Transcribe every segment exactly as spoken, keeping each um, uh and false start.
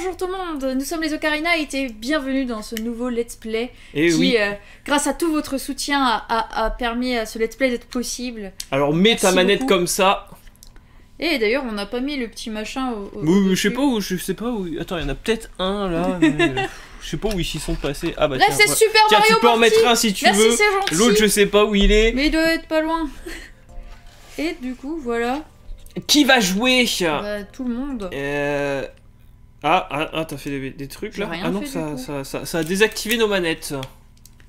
Bonjour tout le monde, nous sommes les OcariKnights et bienvenue dans ce nouveau Let's Play et qui, oui. euh, grâce à tout votre soutien, a, a, a permis à ce Let's Play d'être possible. Alors mets Merci ta manette beaucoup. Comme ça. Et d'ailleurs, on n'a pas mis le petit machin au... au oui, mais je sais pas où, je sais pas où... Attends, il y en a peut-être un là, mais... Je sais pas où ils s'y sont passés. Ah bah là, c'est Super Mario Party. Tiens, tu peux en mettre un si tu Merci, veux. L'autre, je sais pas où il est. Mais il doit être pas loin. Et du coup, voilà. Qui va jouer? Bah, tout le monde. Euh... Ah, ah, ah t'as fait des, des trucs là. Ah non, fait, ça, ça, ça, ça a désactivé nos manettes.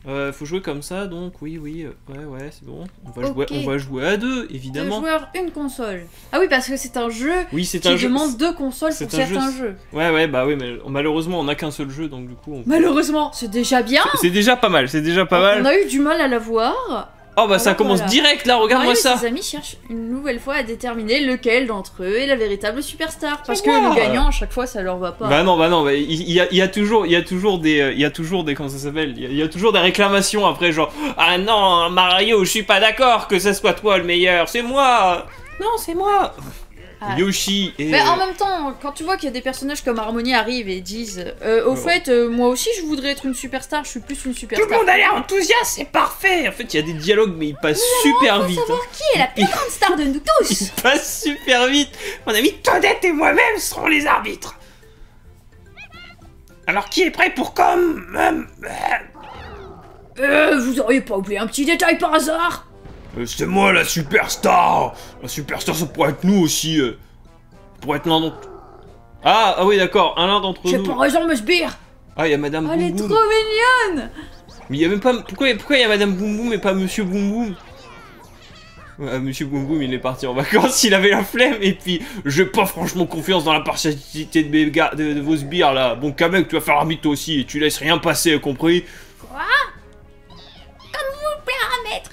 Euh, faut jouer comme ça, donc oui, oui, ouais, ouais, c'est bon. On va, okay. jouer, on va jouer à deux, évidemment. Deux joueurs, une console. Ah oui, parce que c'est un jeu oui, qui un demande jeu. deux consoles pour un certains jeu. jeux. Ouais, ouais, bah oui, mais malheureusement, on n'a qu'un seul jeu, donc du coup... On peut... Malheureusement, c'est déjà bien. C'est déjà pas mal, c'est déjà pas on, mal. On a eu du mal à l'avoir. Oh bah alors ça commence voilà. direct là, regarde-moi ça. Ses amis cherchent une nouvelle fois à déterminer lequel d'entre eux est la véritable superstar. Parce que wow. le gagnant, à chaque fois, ça leur va pas. Bah non, bah non, bah, il, il, y a, il y a toujours, il y a toujours des, il y a toujours des, comment ça s'appelle, il, il y a toujours des réclamations après, genre ah non Mario, je suis pas d'accord que ça soit toi le meilleur, c'est moi. Non, c'est moi. Ah. Yoshi et... Mais en même temps, quand tu vois qu'il y a des personnages comme Harmonie arrivent et disent euh, au oh. fait, euh, moi aussi je voudrais être une superstar, je suis plus une superstar. Tout le monde a l'air enthousiaste, c'est parfait. En fait, il y a des dialogues, mais ils passent oui, super vite. On savoir hein. qui est la plus grande star de nous tous. Ils passent super vite. Mon ami Toadette et moi-même serons les arbitres. Alors, qui est prêt pour comme... Euh, vous auriez pas oublié un petit détail par hasard? Euh, c'est moi la superstar. La superstar, ça pourrait être nous aussi. Euh, pour être l'un d'entre... Ah, ah oui, d'accord, un l'un d'entre nous. J'ai pas raison, me sbire. Ah, il y a Madame Boom Boom. Elle est trop mignonne. Mais il y a même pas... Pourquoi il pourquoi y a Madame Boom Boom et pas Monsieur Boom Boom? Ouais, Monsieur Boom Boom, il est parti en vacances, il avait la flemme. Et puis, j'ai pas franchement confiance dans la partialité de, mes gars, de, de vos sbires, là. Bon, Kamek, tu vas faire arbitre toi aussi. Et tu laisses rien passer, compris? Quoi? Comme vous plaira, maître.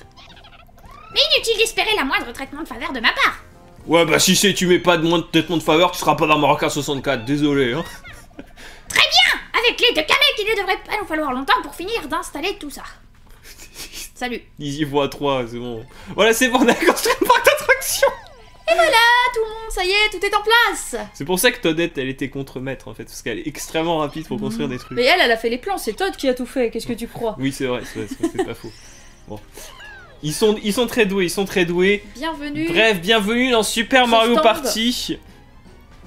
Mais inutile d'espérer la moindre traitement de faveur de ma part. Ouais bah si c'est tu mets pas de moindre traitement de faveur, tu seras pas dans Marocain soixante-quatre, désolé hein. Très bien. Avec l'aide de Kamek, il ne devrait pas nous falloir longtemps pour finir d'installer tout ça. Salut. Ils y voient trois, c'est bon. Voilà, c'est bon, on a construit une parc d'attraction. Et voilà, tout le monde, ça y est, tout est en place. C'est pour ça que Toadette, elle était contre-maître en fait, parce qu'elle est extrêmement rapide pour construire mmh. des trucs. Mais elle, elle a fait les plans, c'est Toad qui a tout fait, qu'est-ce que tu crois? Oui c'est vrai, c'est pas faux. Bon. Ils sont, ils sont très doués, ils sont très doués. Bienvenue. Bref, bienvenue dans Super Mario Party.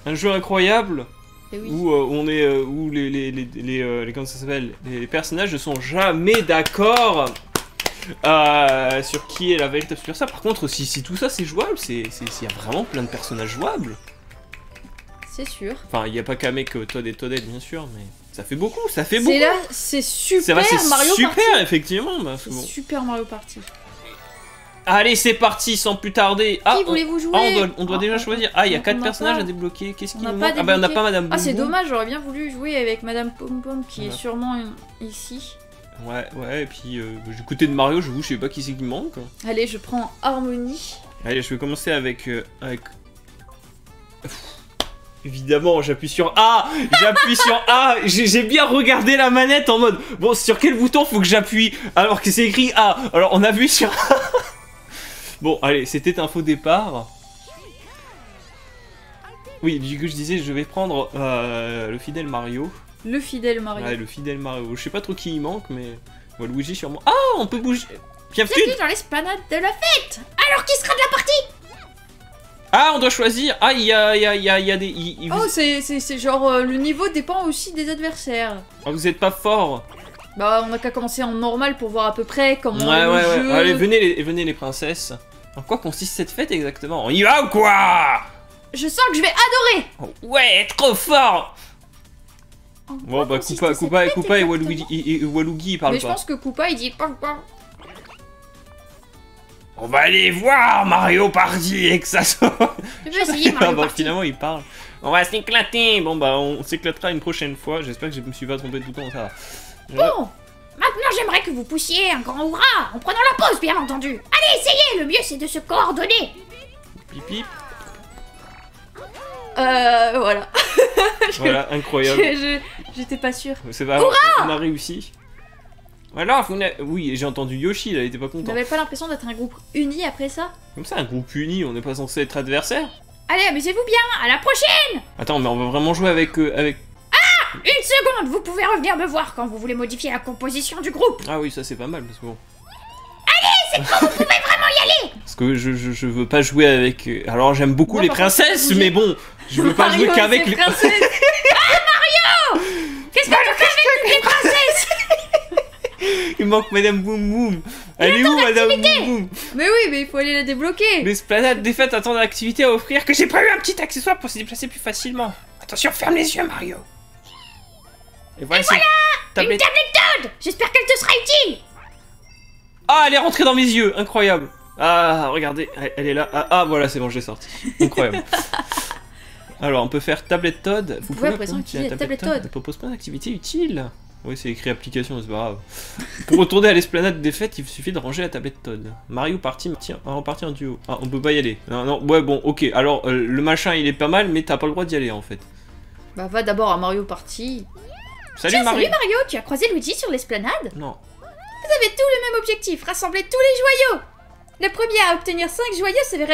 Un jeu incroyable oui. où euh, on est, euh, où les, les, les, les, euh, les, comment ça s'appelle, les personnages ne sont jamais d'accord euh, sur qui est la véritable superstar. Par contre, si, si tout ça c'est jouable, c'est, il y a vraiment plein de personnages jouables. C'est sûr. Enfin, il n'y a pas qu'à mec Toad et Toadette, bien sûr, mais ça fait beaucoup, ça fait beaucoup. C'est là, c'est Super Mario Party. C'est super, effectivement. Bah, c'est bon. Super Mario Party. Allez, c'est parti, sans plus tarder. Ah, qui voulez-vous jouer? Ah, on doit, on doit ah, déjà choisir. Ah, il y a quatre personnages pas. à débloquer. Qu'est-ce qu'il nous manque? Ah, bah, on n'a pas Madame Boom Boom. Ah, c'est dommage, j'aurais bien voulu jouer avec Madame Pom Pom qui voilà. est sûrement ici. Ouais, ouais, et puis euh, du côté de Mario, je vous, je sais pas qui c'est qui manque. Allez, je prends Harmonie. Allez, je vais commencer avec. Euh, avec... Évidemment, j'appuie sur A. J'appuie sur A. J'ai bien regardé la manette en mode. Bon, sur quel bouton faut que j'appuie? Alors que c'est écrit A. Alors, on appuie sur A. Bon, allez, c'était un faux départ. Oui, du coup, je disais, je vais prendre euh, le fidèle Mario. Le fidèle Mario. Ouais, le fidèle Mario. Je sais pas trop qui il manque, mais... Waluigi, sûrement. Ah, oh, on peut bouger. Bienvenue dans l'esplanade de la fête. Alors, qui sera de la partie? Ah, on doit choisir. Ah, il y a, y, a, y, a, y a des... Y, y... Oh, c'est genre... Euh, le niveau dépend aussi des adversaires. Ah, vous êtes pas fort. Bah, on a qu'à commencer en normal pour voir à peu près comment ouais, le ouais, jeu... Ouais. Allez, venez les, venez les princesses. En quoi consiste cette fête exactement? On y va ou quoi? Je sens que je vais adorer. Oh, ouais, trop fort. Bon bah Koopa, Koopa, et Koopa et Waluigi, et, et Waluigi ils parlent pas. Mais je pas. pense que Koopa il dit pam pam. On va aller voir Mario Party et que ça sort. Je vais essayer Mario Party. Bah, finalement il parle. On va s'éclater. Bon bah on s'éclatera une prochaine fois. J'espère que je me suis pas trompé tout le temps. Ça va. Je... Bon. Maintenant, j'aimerais que vous poussiez un grand hurrah en prenant la pause, bien entendu. Allez, essayez. Le mieux, c'est de se coordonner. Pipi. Euh, voilà. Voilà, incroyable. J'étais pas sûre. C'est pas grave. On a réussi. Voilà. On a... Oui, j'ai entendu Yoshi. Là, il était pas content. Vous n'avez pas l'impression d'être un groupe uni après ça? Comme ça, un groupe uni, on n'est pas censé être adversaire. Allez, amusez-vous bien. À la prochaine. Attends, mais on va vraiment jouer avec euh, avec. Ah Une seconde, vous pouvez revenir me voir quand vous voulez modifier la composition du groupe. Ah oui, ça c'est pas mal, parce que bon... Allez, c'est quand vous pouvez vraiment y aller. Parce que je, je, je veux pas jouer avec... Alors j'aime beaucoup non, les princesses, contre, mais bon, je veux pas jouer qu'avec les princesses. Ah Mario, qu'est-ce que tu fais avec les princesses? Il manque Madame Boom Boom. Elle est où Madame Boom Boom? Mais oui, mais il faut aller la débloquer. L'esplanade des fêtes attend d'activité à offrir, que j'ai prévu un petit accessoire pour se déplacer plus facilement. Attention, ferme les yeux Mario. Et voilà, Et voilà tablette... Une tablette Toad. J'espère qu'elle te sera utile. Ah, elle est rentrée dans mes yeux, incroyable. Ah, regardez, elle est là. Ah, ah voilà, c'est bon, je l'ai sortie. Incroyable. Alors, on peut faire tablette Toad. Vous, Vous pouvez présenter la tablette Toad. Elle propose plein d'activités utiles. Oui, c'est écrit application, c'est pas grave. Pour retourner à l'esplanade des fêtes, il suffit de ranger la tablette Toad. Mario Party, tiens, on repartit en duo. Ah, on peut pas y aller. Non, non, ouais, bon, ok. Alors, euh, le machin, il est pas mal, mais t'as pas le droit d'y aller, en fait. Bah, va d'abord à Mario Party. Salut, tiens, Mario. Salut Mario, tu as croisé Luigi sur l'esplanade? Non. Vous avez tous le même objectif, rassembler tous les joyaux. Le premier à obtenir cinq joyaux se verra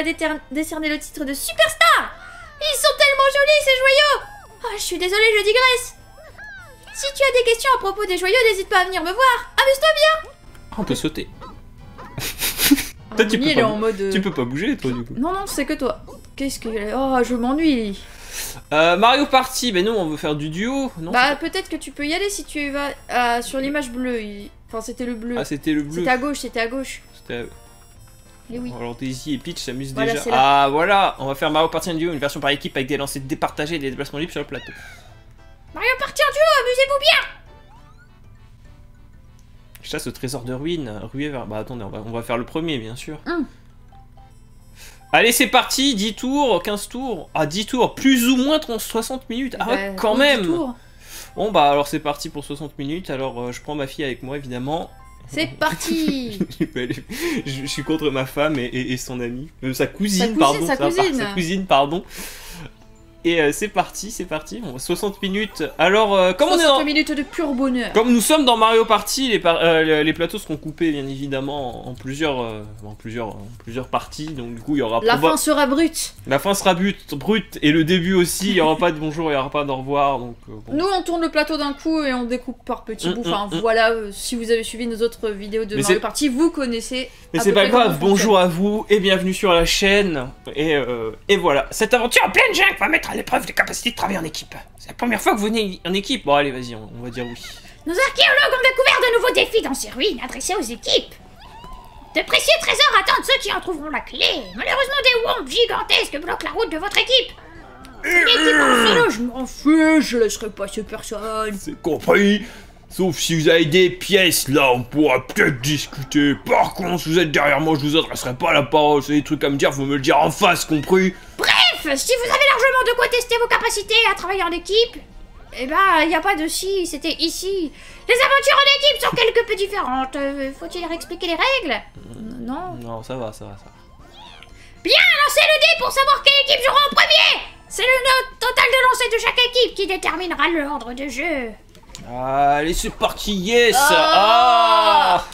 décerner le titre de superstar. Ils sont tellement jolis, ces joyaux. Oh, je suis désolée, je digresse. Si tu as des questions à propos des joyaux, n'hésite pas à venir me voir. Amuse-toi bien. On peut sauter. Toi, tu, peux pas en mode... tu peux pas bouger, toi, du coup. Non, non, c'est que toi. Qu'est-ce que... Oh, je m'ennuie. Euh, Mario Party, mais non, on veut faire du duo. Non, bah, peut-être que tu peux y aller si tu vas euh, sur l'image bleue. Enfin, c'était le bleu. Ah, c'était le bleu. C'était à gauche, c'était à gauche. C'était à... Et oui. Alors Daisy et Peach s'amusent voilà, déjà. Ah, voilà. On va faire Mario Party en duo, une version par équipe avec des lancers départagés et des déplacements libres sur le plateau. Mario Party en duo, amusez-vous bien! Je chasse le trésor de ruines, ruée vers... Bah attendez, on va, on va faire le premier, bien sûr. Mm. Allez, c'est parti, dix tours, quinze tours. Ah, dix tours, plus ou moins soixante minutes. Ah, bah, ouais, quand même! Bon, bah alors c'est parti pour soixante minutes. Alors, euh, je prends ma fille avec moi, évidemment. C'est parti. Je suis contre ma femme et, et, et son amie. Euh, sa cousine, pardon. Sa cousine, sa cousine, pardon. Et euh, c'est parti, c'est parti. Bon, soixante minutes. Alors, euh, comme on est dans... soixante minutes de pur bonheur. Comme nous sommes dans Mario Party, les, par... euh, les plateaux seront coupés, bien évidemment, en plusieurs, euh, en plusieurs, en plusieurs parties. Donc, du coup, il y aura... La proba... fin sera brute. La fin sera brute, brute. Et le début aussi, il n'y aura pas de bonjour, il n'y aura pas d'au revoir. Donc, euh, bon. Nous, on tourne le plateau d'un coup et on découpe par petits bouts. Mmh, enfin, mmh, voilà, euh, si vous avez suivi nos autres vidéos de Mais Mario Party, vous connaissez... Mais c'est pas grave, bonjour à vous et bienvenue sur la chaîne. Et, euh, et voilà, cette aventure en pleine jungle va mettre à l'épreuve des capacités de travailler en équipe. C'est la première fois que vous venez en équipe. Bon allez, vas-y, on, on va dire oui. Nos archéologues ont découvert de nouveaux défis dans ces ruines adressés aux équipes. De précieux trésors attendent ceux qui en trouveront la clé. Malheureusement, des womps gigantesques bloquent la route de votre équipe. Une équipe en solo, je m'en fous, je laisserai passer personne. C'est compris. Sauf si vous avez des pièces, là, on pourra peut-être discuter. Par contre, si vous êtes derrière moi, je vous adresserai pas la parole. Si vous avez des trucs à me dire, vous me le dire en face, compris? Bref, si vous avez largement de quoi tester vos capacités à travailler en équipe, eh ben, il n'y a pas de si, c'était ici. Les aventures en équipe sont quelque peu différentes. Euh, Faut-il expliquer les règles? Non. Non, ça va, ça va, ça va. Bien, lancez le dé pour savoir quelle équipe jouera en premier. C'est le note total de lancer de chaque équipe qui déterminera l'ordre de jeu. Allez, c'est parti, yes! Oh ah!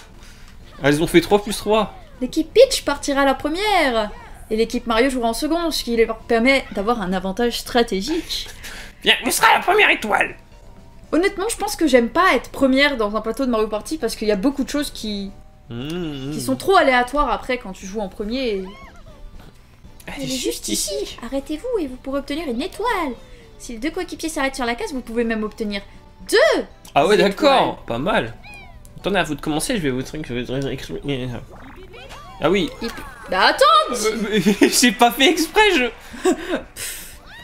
Elles ont fait trois plus trois. L'équipe Peach partira à la première. Et l'équipe Mario jouera en second, ce qui leur permet d'avoir un avantage stratégique. Bien, tu seras la première étoile! Honnêtement, je pense que j'aime pas être première dans un plateau de Mario Party parce qu'il y a beaucoup de choses qui... Mmh. qui sont trop aléatoires après quand tu joues en premier. Et... Elle est juste ici. ici. Arrêtez-vous et vous pourrez obtenir une étoile. Si les deux coéquipiers s'arrêtent sur la case, vous pouvez même obtenir... Deux. Ah ouais d'accord, pas mal. Attendez, à vous de commencer, je vais vous truc, je vais Ah oui. Il... Bah attends. J'ai pas fait exprès, je.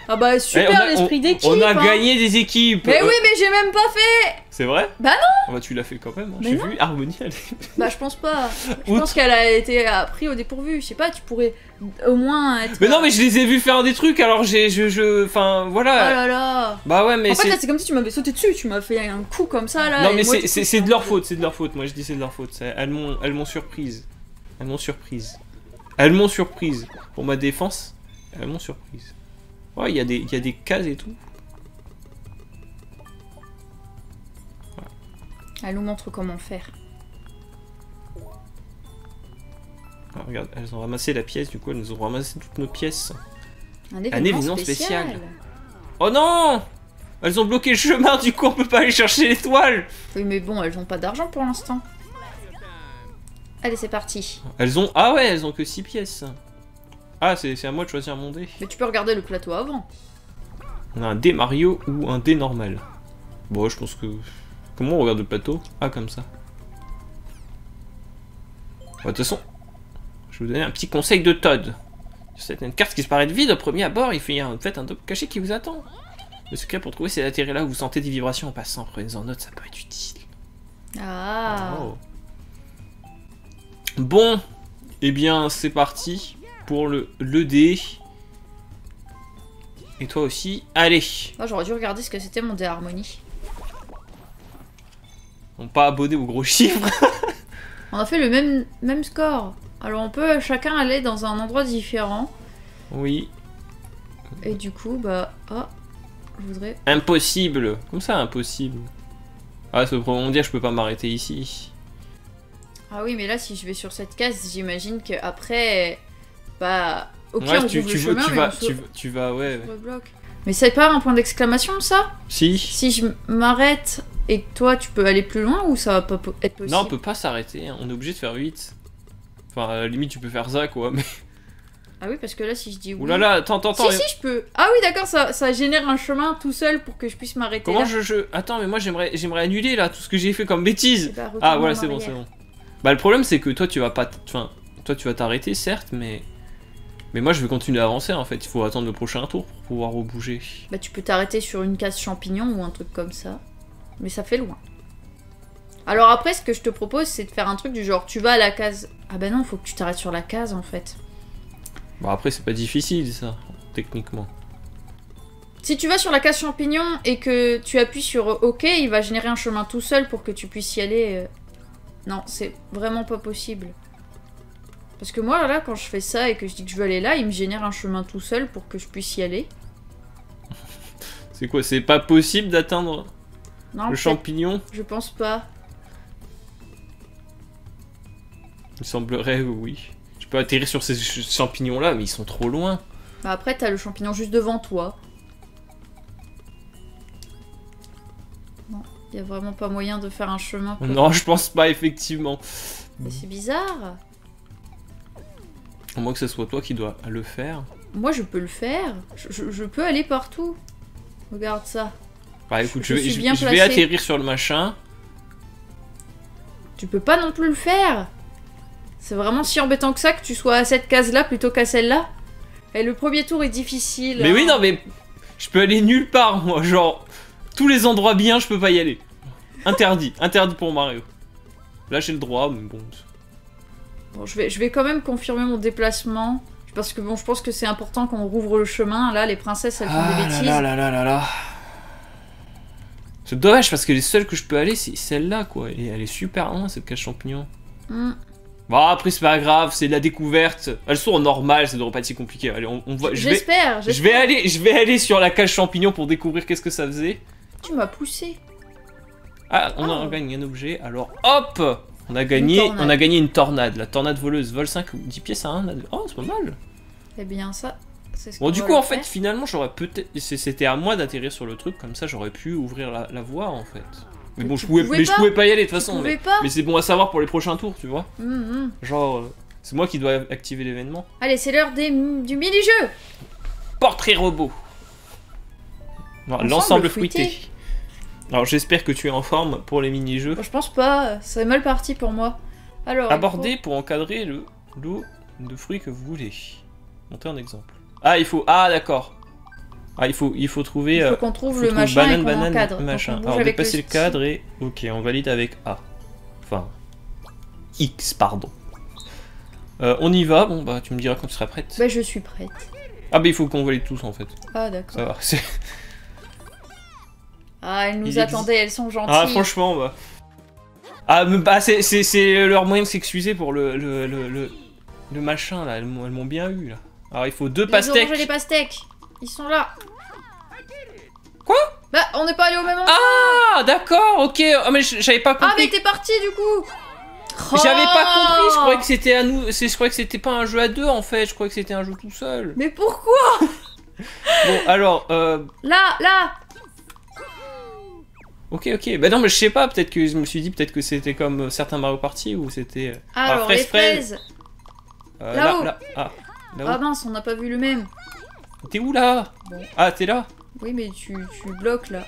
Ah bah super eh, l'esprit d'équipe. On a hein. gagné des équipes. Mais euh... oui, mais j'ai même pas fait. C'est vrai? Bah non. Bah tu l'as fait quand même. Hein. J'ai vu Harmonie. Elle... Bah je pense pas. Je Outre. pense qu'elle a été apprise au dépourvu. Je sais pas, tu pourrais au moins. Être... Mais non, mais je les ai vus faire des trucs. Alors j'ai, je, je, enfin voilà. Oh là là. Bah ouais, mais. En fait là, c'est comme si tu m'avais sauté dessus. Tu m'as fait un coup comme ça là. Non mais c'est, c'est de leur faute. C'est de leur faute. Moi je dis c'est de leur faute. Elles m'ont, elles m'ont surprise. Elles m'ont surprise. Elles m'ont surprise. Pour ma défense, elles m'ont surprise. Ouais, il y a des, il y a des cases et tout. Voilà. Elle nous montre comment faire. Ah, regarde, elles ont ramassé la pièce, du coup, elles nous ont ramassé toutes nos pièces. Un événement, Un événement spécial. spécial. Oh non! Elles ont bloqué le chemin, du coup on peut pas aller chercher l'étoile. Oui mais bon, elles ont pas d'argent pour l'instant. Allez c'est parti. Elles ont... Ah ouais, elles ont que six pièces. Ah c'est à moi de choisir mon dé. Mais tu peux regarder le plateau avant. On a un dé Mario ou un dé normal. Bon je pense que... Comment on regarde le plateau? Ah comme ça. De toute façon, je vais vous donner un petit conseil de Toad. C'est une carte qui se paraît de vide au premier abord, il fait en fait un double cachet qui vous attend. Le secret pour trouver, c'est d'atterrir là où vous sentez des vibrations en passant. Prenez-en note, ça peut être utile. Ah. Oh. Bon, et eh bien c'est parti pour le, le dé. Et toi aussi, allez. Oh, j'aurais dû regarder ce que c'était mon dé Harmonie. On pas abonné aux gros chiffres. On a fait le même, même score. Alors on peut chacun aller dans un endroit différent. Oui. Et du coup, bah... Ah, je voudrais... Impossible. Comme ça, impossible. Ah, ça veut dire je peux pas m'arrêter ici. Ah oui, mais là, si je vais sur cette case, j'imagine qu'après... Bah... Ok, ouais, on tu, ouvre tu le veux, chemin, tu mais vas, on se... tu, tu vas, ouais. On se rebloque. Mais c'est pas un point d'exclamation, ça? Si. Si je m'arrête... Et toi, tu peux aller plus loin ou ça va pas être possible? Non, on peut pas s'arrêter, hein. On est obligé de faire huit. Enfin, à la limite, tu peux faire ça, quoi, mais... Ah oui, parce que là, si je dis oui... Oulala, attends, attends, attends... Si, si, je peux... Ah oui, d'accord, ça, ça génère un chemin tout seul pour que je puisse m'arrêter. Comment là je, je... Attends, mais moi, j'aimerais j'aimerais annuler, là, tout ce que j'ai fait comme bêtise. Bah, ah, voilà, c'est bon, c'est bon. Bah, le problème, c'est que toi, tu vas pas... T... Enfin, toi, tu vas t'arrêter, certes, mais... Mais moi, je vais continuer à avancer, en fait. Il faut attendre le prochain tour pour pouvoir rebouger. Bah, tu peux t'arrêter sur une case champignon ou un truc comme ça. Mais ça fait loin. Alors après, ce que je te propose, c'est de faire un truc du genre, tu vas à la case... Ah ben non, faut que tu t'arrêtes sur la case, en fait. Bon, après, c'est pas difficile, ça, techniquement. Si tu vas sur la case champignon et que tu appuies sur OK, il va générer un chemin tout seul pour que tu puisses y aller. Non, c'est vraiment pas possible. Parce que moi, là, quand je fais ça et que je dis que je veux aller là, il me génère un chemin tout seul pour que je puisse y aller. C'est quoi, c'est pas possible d'atteindre... Non, le champignon? Je pense pas. Il semblerait, oui. Je peux atterrir sur ces champignons-là, mais ils sont trop loin. Bah après, t'as le champignon juste devant toi. Non, il y a vraiment pas moyen de faire un chemin. Pour... Non, je pense pas, effectivement. Mais c'est bizarre. À moins que ce soit toi qui dois le faire. Moi, je peux le faire. Je, je, je peux aller partout. Regarde ça. Bah écoute, je, je, vais, je, je vais atterrir sur le machin. Tu peux pas non plus le faire. C'est vraiment si embêtant que ça que tu sois à cette case-là plutôt qu'à celle-là. Et le premier tour est difficile. Mais hein. Oui, non, mais je peux aller nulle part, moi. Genre, tous les endroits bien, je peux pas y aller. Interdit, interdit pour Mario. Là, j'ai le droit, mais bon... Bon, je vais, je vais quand même confirmer mon déplacement. Parce que bon, je pense que c'est important qu'on rouvre le chemin. Là, les princesses, elles font ah des bêtises. Là, là, là, là, là. C'est dommage parce que les seules que je peux aller, c'est celle-là, quoi. Et elle est super loin, cette cage champignon. Mm. Bah, après, c'est pas grave, c'est de la découverte. Elles sont en normal, ça devrait pas être si compliqué. Allez, on, on va. J'espère, je vais aller, je vais aller sur la cage champignon pour découvrir qu'est-ce que ça faisait. Tu m'as poussé. Ah, on oh. a gagné un objet. Alors, hop, on a gagné, on a gagné une tornade. La tornade voleuse vole cinq ou dix pièces à un. Oh, c'est pas mal. Eh bien, ça. Bon du coup en fait finalement j'aurais peut-être c'était à moi d'atterrir sur le truc comme ça j'aurais pu ouvrir la, la voie en fait mais, mais bon je pouvais, pouvais mais je pouvais pas y aller de toute façon mais, mais c'est bon à savoir pour les prochains tours tu vois mm-hmm. Genre euh, c'est moi qui dois activer l'événement. Allez c'est l'heure des du mini-jeu portrait robot l'ensemble fruité. Alors j'espère que tu es en forme pour les mini-jeux. Bon, je pense pas c'est mal parti pour moi. Alors aborder faut... pour encadrer le lot de fruits que vous voulez montrer un exemple. Ah il faut ah d'accord. Ah il faut il faut trouver. Il faut qu'on trouve faut le trouve machin banane, et qu'on encadre. Machin. Alors dépasser le, le cadre et ok on valide avec A. Enfin X pardon. Euh, on y va bon bah tu me diras quand tu seras prête. Bah je suis prête. Ah bah il faut qu'on valide tous en fait. Ah d'accord. Ça va, ah elles nous il attendaient existe... elles sont gentilles. Ah franchement bah. Ah bah c'est c'est leur moyen de s'excuser pour le le, le le le machin là elles m'ont bien eu là. Alors il faut deux les pastèques. Les pastèques, ils sont là. Quoi? Bah on n'est pas allé au même endroit. Ah d'accord, ok. Oh, mais j'avais pas compris. Ah mais t'es parti du coup. Oh j'avais pas compris. Je croyais que c'était à nous. Je croyais que c'était pas un jeu à deux en fait. Je croyais que c'était un jeu tout seul. Mais pourquoi? Bon alors. Euh... Là là. Ok, ok. Bah non, mais je sais pas. Peut-être que je me suis dit peut-être que c'était comme certains Mario Party ou c'était. Ah, alors fraise, les fraises. fraises. Euh, là-haut. Là, là. Ah, là-haut. Ah mince, on n'a pas vu le même. T'es où là? Bon. Ah, t'es là. Oui, mais tu, tu bloques là.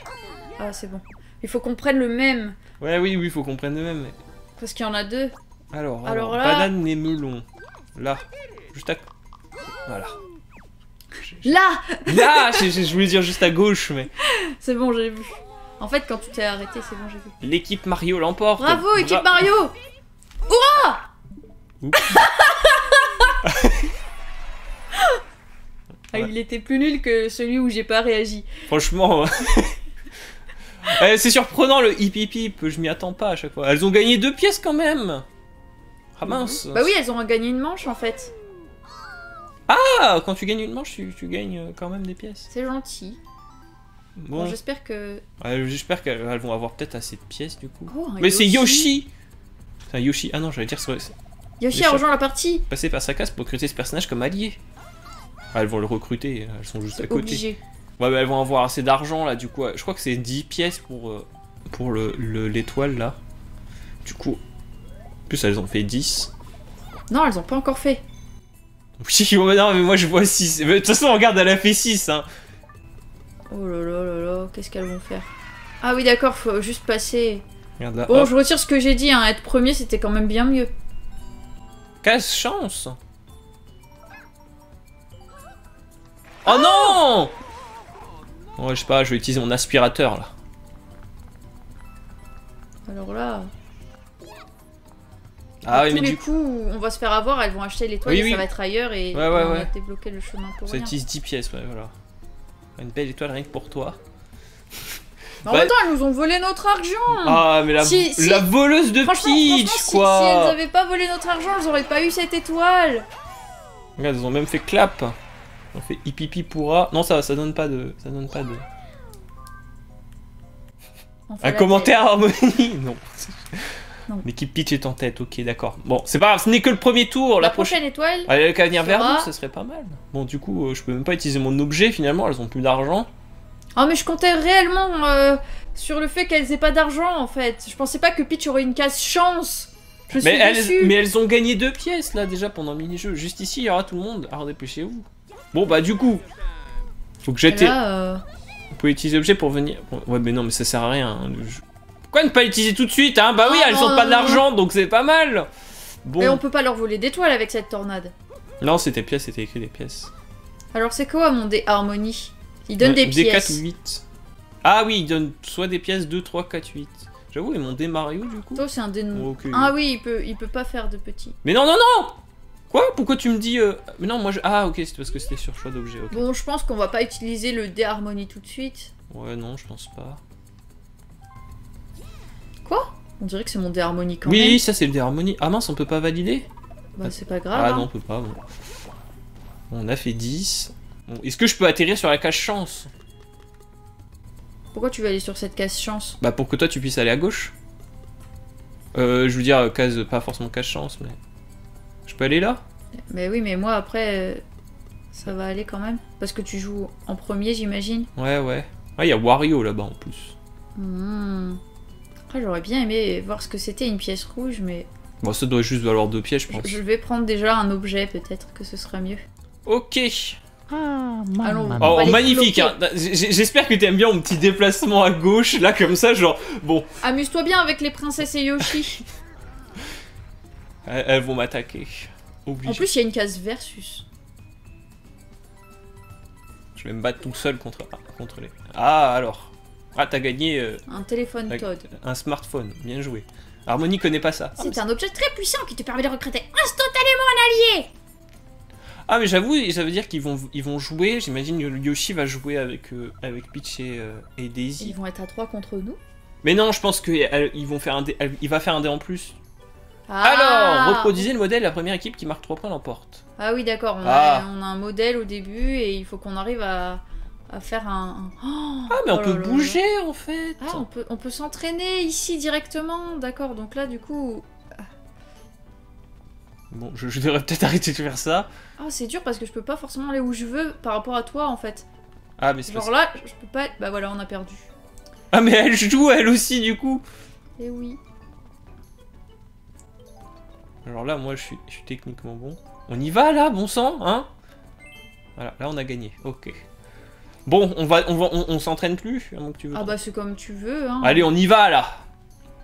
Ah, c'est bon. Il faut qu'on prenne le même. Ouais, oui, oui, il faut qu'on prenne le même. Parce qu'il y en a deux. Alors, alors, alors là... banane et melon. Là, juste à... Voilà. Là. Là. Je voulais dire juste à gauche, mais... C'est bon, j'ai vu. En fait, quand tu t'es arrêté, c'est bon, j'ai vu. L'équipe Mario l'emporte. Bravo, équipe Bra Mario. Hurrah. Ah, il était plus nul que celui où j'ai pas réagi. Franchement... eh, c'est surprenant le hip hip hip, je m'y attends pas à chaque fois. Elles ont gagné deux pièces quand même. Ah mince. Bah oui, elles ont gagné une manche en fait. Ah, quand tu gagnes une manche, tu, tu gagnes quand même des pièces. C'est gentil. Bon, bon j'espère que... Ouais, j'espère qu'elles vont avoir peut-être assez de pièces du coup. Oh, mais c'est Yoshi. C'est un Yoshi, ah non, j'allais dire... Yoshi a rejoint la partie. Passer par sa casse pour recruter ce personnage comme allié. Ah, elles vont le recruter, elles sont juste à côté. Obligé. Ouais, bah elles vont avoir assez d'argent là, du coup. Je crois que c'est dix pièces pour, euh, pour l'étoile le, le, là. Du coup. En plus, elles ont fait dix. Non, elles ont pas encore fait. Oui, mais non, mais moi je vois six. De toute façon, regarde, elle a fait six. Hein. Oh là là là là, qu'est-ce qu'elles vont faire? Ah oui, d'accord, faut juste passer. Regarde là, bon, hop. Je retire ce que j'ai dit, hein. Être premier c'était quand même bien mieux. quinze chances. Oh, oh non! Ouais, je sais pas, je vais utiliser mon aspirateur là. Alors là. Ah oui, mais du coup, on va se faire avoir, elles vont acheter l'étoile oui, et oui. Ça va être ailleurs et ouais, ouais, on ouais. va débloquer le chemin pour ça. Ça utilise dix pièces, ouais, voilà. Une belle étoile rien que pour toi. Mais en bah... même temps, elles nous ont volé notre argent. Ah, mais la, si, si... la voleuse de franchement, Peach, franchement, quoi. Si, si elles avaient pas volé notre argent, elles auraient pas eu cette étoile. Regarde, elles ont même fait clap. On fait hippie pourra. Non, ça, ça donne pas de. Ça donne pas de. Un commentaire Harmonie. Non. non. L'équipe Peach est en tête, ok, d'accord. Bon, c'est pas grave, ce n'est que le premier tour. La, la prochaine, prochaine étoile. Elle a qu'à venir vers nous, ça serait pas mal. Bon, du coup, euh, je peux même pas utiliser mon objet finalement, elles ont plus d'argent. Ah, oh, mais je comptais réellement euh, sur le fait qu'elles aient pas d'argent en fait. Je pensais pas que Peach aurait une case chance. Je mais, suis elles, déçue. Mais elles ont gagné deux pièces là déjà pendant le mini-jeu. Juste ici, il y aura tout le monde. Alors dépêchez-vous. Bon bah du coup, faut que j'étais. Euh... Vous pouvez utiliser l'objet pour venir. Ouais mais non mais ça sert à rien. Hein. Je... Pourquoi ne pas l'utiliser tout de suite hein? Bah oui oh, elles ont pas de l'argent donc c'est pas mal. Bon. Et on peut pas leur voler d'étoiles avec cette tornade. Non c'était pièces, c'était écrit des pièces. Alors c'est quoi mon dé Harmonie? Il donne des, des pièces. Des quatre ou huit. Ah oui il donne soit des pièces deux, trois, quatre, huit. J'avoue ils m'ont dé Mario du coup. Toi c'est un dé non. Okay. Ah oui il peut, il peut pas faire de petits. Mais non non non. Quoi? Pourquoi tu me dis... Euh... Mais non, moi je... Ah, ok, c'est parce que c'était sur choix d'objet. Okay. Bon, je pense qu'on va pas utiliser le dé Harmonie tout de suite. Ouais, non, je pense pas. Quoi? On dirait que c'est mon dé Harmonie quand oui, même. Oui, ça c'est le dé Harmonie. Ah mince, on peut pas valider? Bah, ah, c'est pas grave. Ah hein. Non, on peut pas. Bon. On a fait dix. Bon. Est-ce que je peux atterrir sur la case chance? Pourquoi tu veux aller sur cette case chance? Bah, pour que toi tu puisses aller à gauche. Euh, je veux dire, case... Pas forcément case chance, mais... Je peux aller là? Mais oui, mais moi après, ça va aller quand même. Parce que tu joues en premier, j'imagine. Ouais, ouais. Ah, il y a Wario là-bas en plus. Mmh. Après, j'aurais bien aimé voir ce que c'était une pièce rouge, mais... Bon, ça doit juste valoir deux pièces, je pense. Je, je vais prendre déjà un objet, peut-être que ce sera mieux. Ok. Ah, allons, on oh, magnifique hein. J'espère que t'aimes bien mon petit déplacement à gauche, là, comme ça, genre... Bon. Amuse-toi bien avec les princesses et Yoshi. Elles vont m'attaquer. En plus, il y a une case versus. Je vais me battre tout seul contre, contre les... Ah, alors. Ah, t'as gagné... Euh, un téléphone Toad. Un smartphone. Bien joué. Harmonie connaît pas ça. C'est ah, un objet très puissant qui te permet de recruter instantanément un allié. Ah, mais j'avoue, ça veut dire qu'ils vont, ils vont jouer. J'imagine que Yoshi va jouer avec, euh, avec Peach et, euh, et Daisy. Ils vont être à trois contre nous. Mais non, je pense qu'ils vont faire un dé... Il va faire un dé en plus. Ah. Alors, reproduisez le modèle, la première équipe qui marque trois points l'emporte. Ah oui, d'accord, on, ah. on a un modèle au début et il faut qu'on arrive à, à faire un... Oh, ah, mais oh on peut bouger là. En fait. Ah, on peut, on peut s'entraîner ici directement, d'accord, donc là du coup... Bon, je, je devrais peut-être arrêter de faire ça. Ah, c'est dur parce que je peux pas forcément aller où je veux par rapport à toi en fait. Ah, mais c'est genre là, je peux pas... Bah voilà, on a perdu. Ah mais elle joue elle aussi du coup. Et oui. Alors là moi je suis, je suis techniquement bon. On y va là, bon sang, hein. Voilà, là on a gagné, ok. Bon, on va, on, va, on, on s'entraîne plus à moins que tu veux. Ah bah c'est comme tu veux, hein. Allez, on y va là.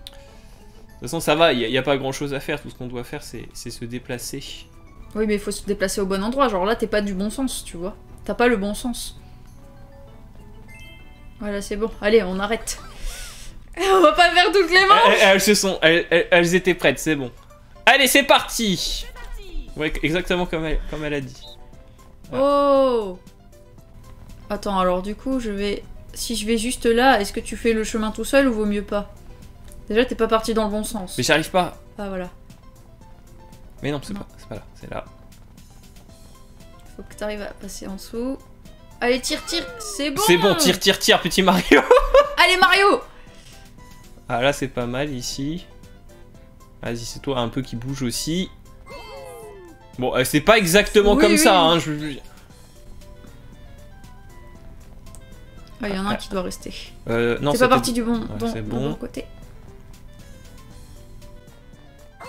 De toute façon ça va, il n'y a, a pas grand chose à faire, tout ce qu'on doit faire c'est se déplacer. Oui mais il faut se déplacer au bon endroit, genre là t'es pas du bon sens, tu vois. T'as pas le bon sens. Voilà, c'est bon. Allez, on arrête. On va pas faire toutes les manches. Elles, elles se sont, elles, elles, elles étaient prêtes, c'est bon. Allez, c'est parti. Ouais, exactement comme elle, comme elle a dit. Voilà. Oh. Attends, alors du coup, je vais, si je vais juste là, est-ce que tu fais le chemin tout seul ou vaut mieux pas? Déjà, t'es pas parti dans le bon sens. Mais j'arrive pas. Ah voilà. Mais non, c'est pas, c'est pas là, c'est là. Faut que t'arrives à passer en dessous. Allez, tire, tire, c'est bon. C'est bon, tire, tire, tire, petit Mario. Allez, Mario. Ah là, c'est pas mal, ici. Vas-y, c'est toi un peu qui bouge aussi. Bon, c'est pas exactement oui, comme oui, ça, oui. Hein. Je... Ah, il y en a ah, un qui doit rester. Euh, non, c'est pas parti du bon, ouais, bon, bon. bon côté.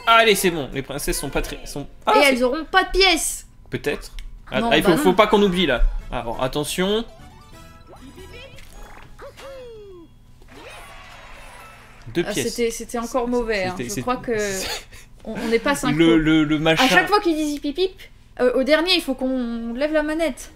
Allez, c'est bon, les princesses sont pas très... Sont... Ah, et elles auront pas de pièces. Peut-être. Ah, non, ah, il faut, bah faut pas qu'on oublie là. Alors attention. Deux ah, pièces. C'était encore mauvais. Hein. Je crois que on n'est pas synchro. Le, le, le machin. À chaque fois qu'ils disent pipip, euh, au dernier il faut qu'on lève la manette.